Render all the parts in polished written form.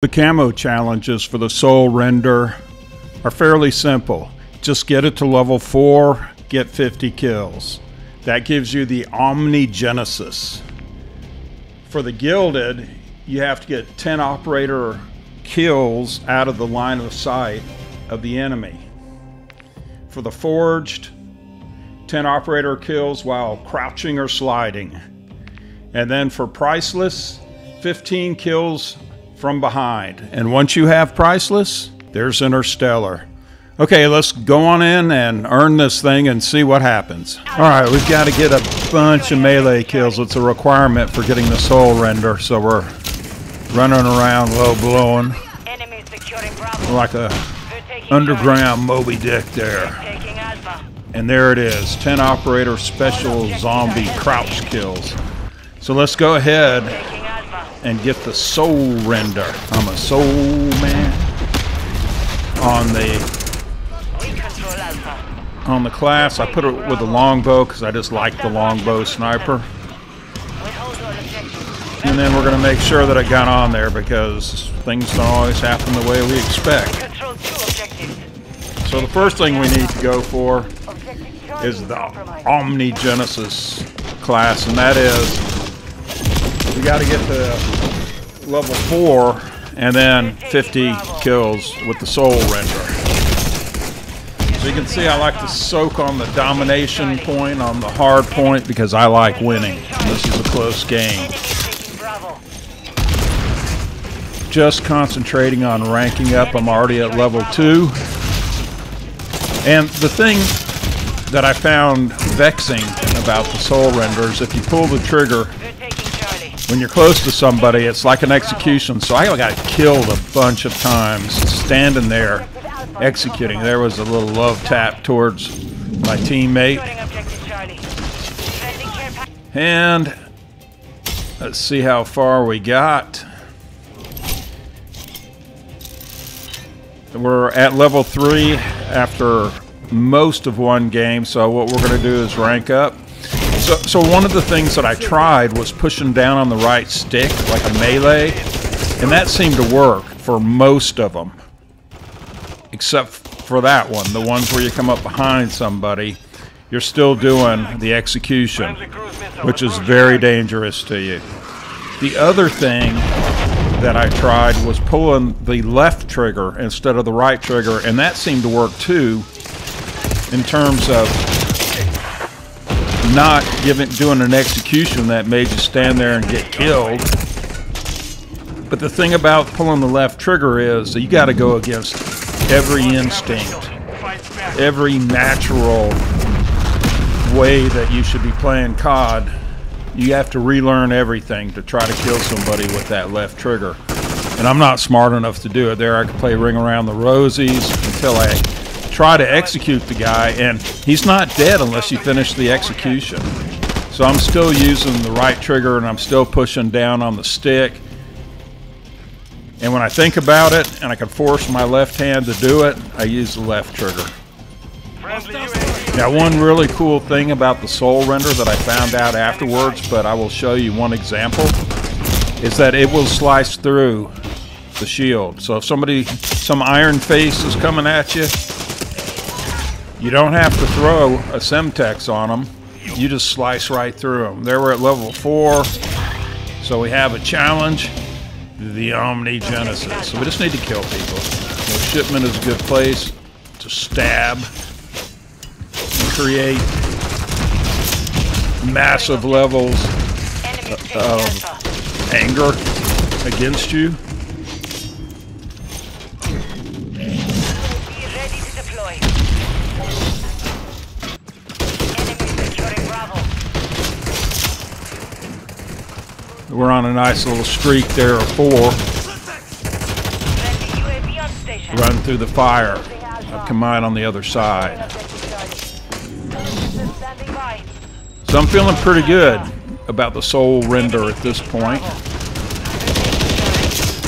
The camo challenges for the Soul Render are fairly simple. Just get it to level 4, get 50 kills. That gives you the Omni Genesis. For the Gilded, you have to get 10 operator kills out of the line of sight of the enemy. For the Forged, 10 operator kills while crouching or sliding. And then for Priceless, 15 kills from behind. And once you have Priceless, there's Interstellar. Okay, let's go on in and earn this thing and see what happens. All right, we've got to get a bunch of melee kills. It's a requirement for getting the Soul Render, so we're running around low blowing. We're like a underground Moby Dick there. And there it is, 10 operator special zombie crouch kills. So let's go ahead and get the Soul Render. I'm a soul man on the class. I put it with the longbow because I just like the longbow sniper. And then we're going to make sure that it got on there because things don't always happen the way we expect. So the first thing we need to go for is the Omni Genesis class, and that is we got to get to level 4 and then 50 kills with the Soul Render. So you can see I like to soak on the domination point, on the hard point, because I like winning. And this is a close game. Just concentrating on ranking up. I'm already at level 2. And the thing that I found vexing about the Soul Render is if you pull the trigger when you're close to somebody, it's like an execution. So I got killed a bunch of times standing there executing. There was a little love tap towards my teammate. And let's see how far we got. We're at level 3 after most of one game. So what we're going to do is rank up. So one of the things that I tried was pushing down on the right stick like a melee, and that seemed to work for most of them, except for that one, the ones where you come up behind somebody, you're still doing the execution, which is very dangerous to you. The other thing that I tried was pulling the left trigger instead of the right trigger, and that seemed to work too in terms of not doing an execution that made you stand there and get killed. But the thing about pulling the left trigger is that you got to go against every instinct, every natural way that you should be playing COD. You have to relearn everything to try to kill somebody with that left trigger. And I'm not smart enough to do it. There I could play Ring Around the Rosies until I try to execute the guy, and he's not dead unless you finish the execution. So I'm still using the right trigger, and I'm still pushing down on the stick. And when I think about it, and I can force my left hand to do it, I use the left trigger. Now, one really cool thing about the Soul Render that I found out afterwards, but I will show you one example, is that it will slice through the shield. So if some iron face is coming at you, you don't have to throw a Semtex on them. You just slice right through them. There we're at level 4. So we have a challenge, the Omni Genesis. So we just need to kill people. So shipment is a good place to stab and create massive levels of anger against you. We're on a nice little streak there of 4. Run through the fire. I've come out on the other side. So I'm feeling pretty good about the Soul Render at this point.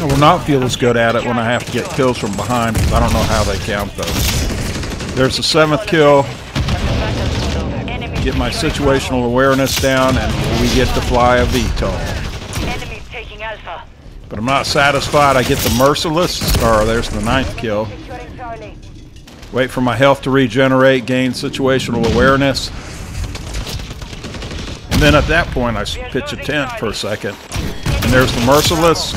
I will not feel as good at it when I have to get kills from behind because I don't know how they count those. There's the 7th kill. Get my situational awareness down and we get the fly of VTOL. But I'm not satisfied. I get the Merciless. Oh, there's the 9th kill. Wait for my health to regenerate, gain situational awareness. And then at that point, I pitch a tent for a second. And there's the Merciless.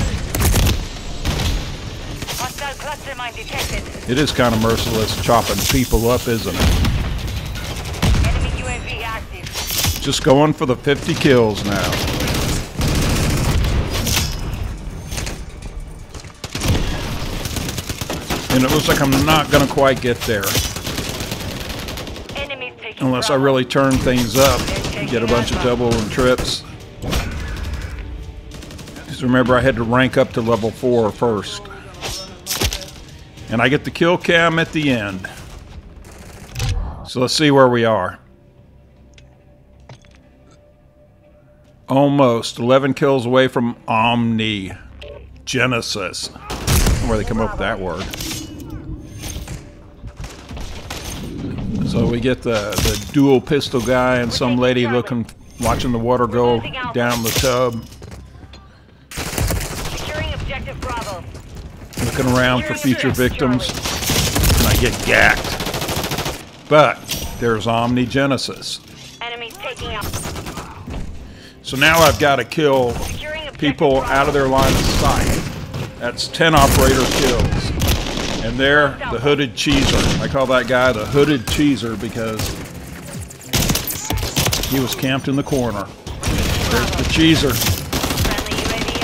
It is kind of merciless chopping people up, isn't it? Just going for the 50 kills now. And it looks like I'm not going to quite get there. Unless I really turn things up and get a bunch of double and trips. Because remember, I had to rank up to level 4 first. And I get the kill cam at the end. So let's see where we are. Almost 11 kills away from Omni Genesis. Where they come up with that word. So we get the dual pistol guy and some lady looking, watching the water go down the tub. Looking around for future victims. And I get gacked. But there's Omni Genesis. So now I've got to kill people out of their line of sight. That's 10 operator kills. And there, the hooded cheeser. I call that guy the hooded cheeser because he was camped in the corner. There's the cheeser.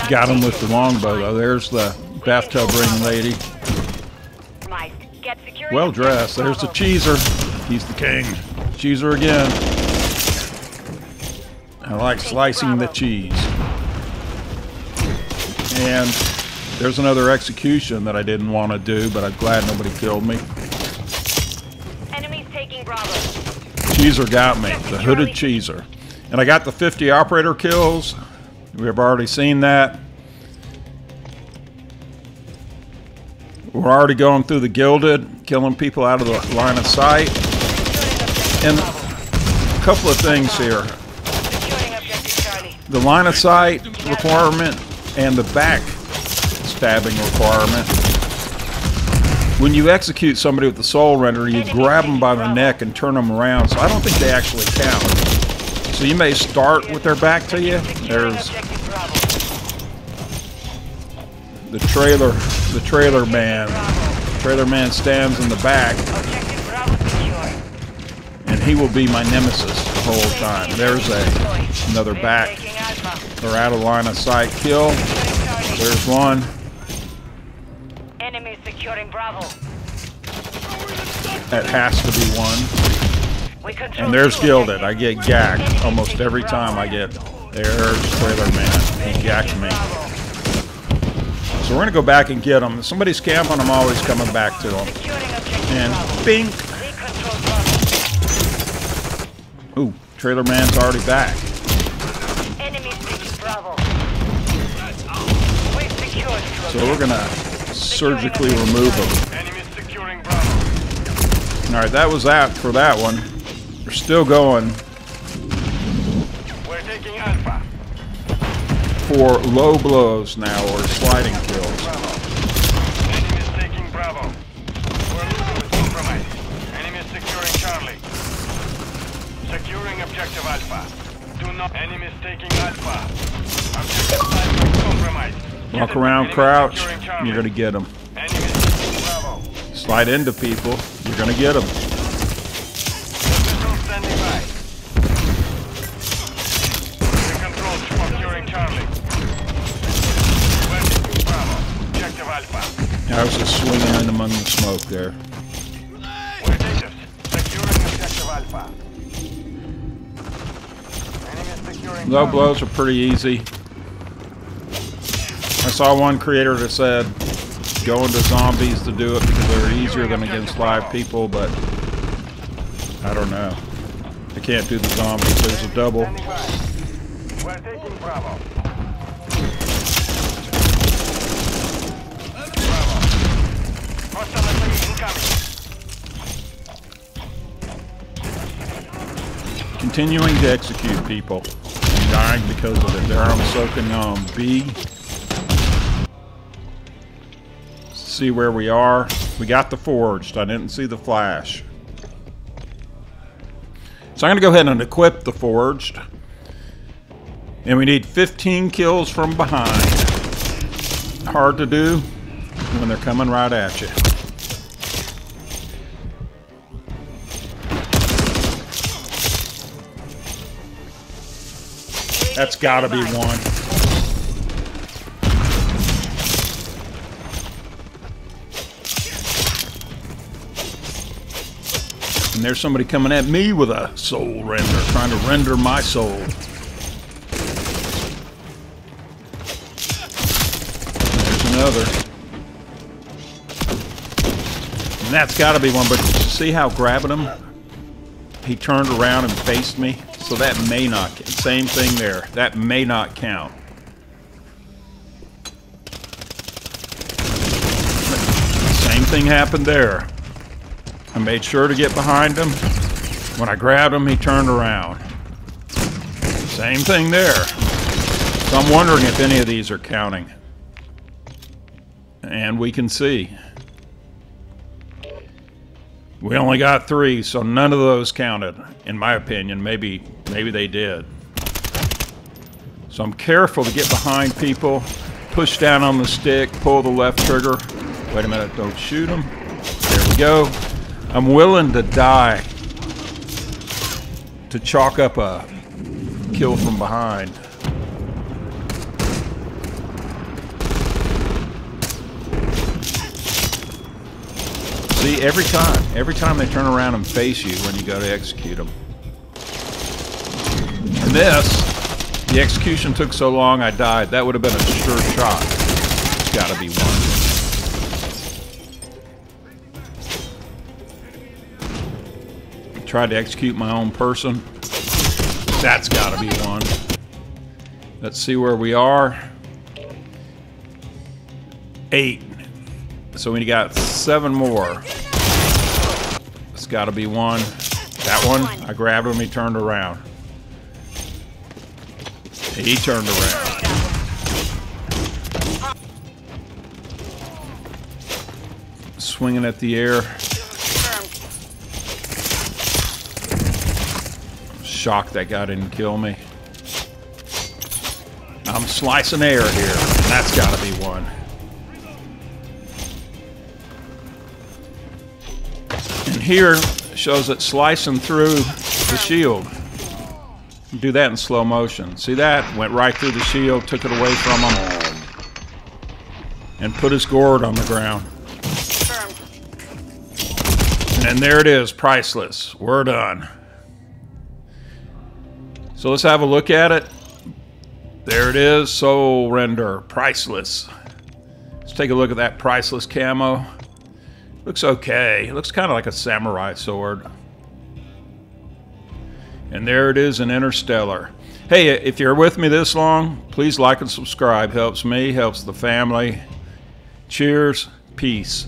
Got him with the longbow, though. There's the bathtub ring lady. Well dressed. There's the cheeser. He's the king. Cheeser again. I like slicing the cheese. And there's another execution that I didn't want to do, but I'm glad nobody killed me. Enemies taking Bravo. Cheeser got me, the hooded cheeser. And I got the 50 operator kills. We have already seen that. We're already going through the Gilded, killing people out of the line of sight. And a couple of things here. The line of sight requirement and the back stabbing requirement. When you execute somebody with the Soul Render, you grab them by the neck and turn them around, so I don't think they actually count. So you may start with their back to you. There's the trailer man. The trailer man stands in the back, and he will be my nemesis the whole time. There's another back or out of line of sight kill. There's one. Enemy securing Bravo. That has to be one. And there's Gilded. I get gacked almost every time I get. There's Trailer Man. He gacked me. So we're going to go back and get him. If somebody's camping, I'm always coming back to him. And bing! Ooh, Trailer Man's already back. Enemy securing Bravo. So we're going to surgically remove them. Alright, that was that for that one. We're still going for low blows now, or sliding kills. Walk around, crouch, you're going to get them. Slide into people, you're going to get them. I was just swinging in among the smoke there. Low blows are pretty easy. I saw one creator that said go into zombies to do it because they're easier than against live people, but I don't know. I can't do the zombies. There's a double. Continuing to execute people. I'm dying because of it. There I'm soaking on B. see where we are. We got the Forged. I didn't see the Flash. So I'm going to go ahead and equip the Forged. And we need 15 kills from behind. Hard to do when they're coming right at you. That's gotta be one. And there's somebody coming at me with a soul render, trying to render my soul. There's another. And that's gotta be one, but see how grabbing him? He turned around and faced me. So that may not, same thing there, that may not count. Same thing happened there. I made sure to get behind him. When I grabbed him, he turned around. Same thing there. So I'm wondering if any of these are counting. And we can see. We only got 3, so none of those counted, in my opinion. Maybe they did. So I'm careful to get behind people, push down on the stick, pull the left trigger. Wait a minute, don't shoot them. There we go. I'm willing to die to chalk up a kill from behind. See, every time they turn around and face you when you go to execute them. And this, the execution took so long I died. That would have been a sure shot. It's gotta be one. Tried to execute my own person. That's gotta be one. Let's see where we are. 8. So we got 7 more. It's got to be one. That one, I grabbed him, he turned around. He turned around. Swinging at the air. I'm shocked that guy didn't kill me. I'm slicing air here. That's got to be one. Here shows it slicing through the shield. Do that in slow motion. See that? Went right through the shield, took it away from him, and put his gourd on the ground. And then there it is, Priceless. We're done. So let's have a look at it. There it is, Soul Render, Priceless. Let's take a look at that Priceless camo. Looks okay. It looks kind of like a samurai sword. And there it is in Interstellar. Hey, if you're with me this long, please like and subscribe. Helps me, helps the family. Cheers. Peace.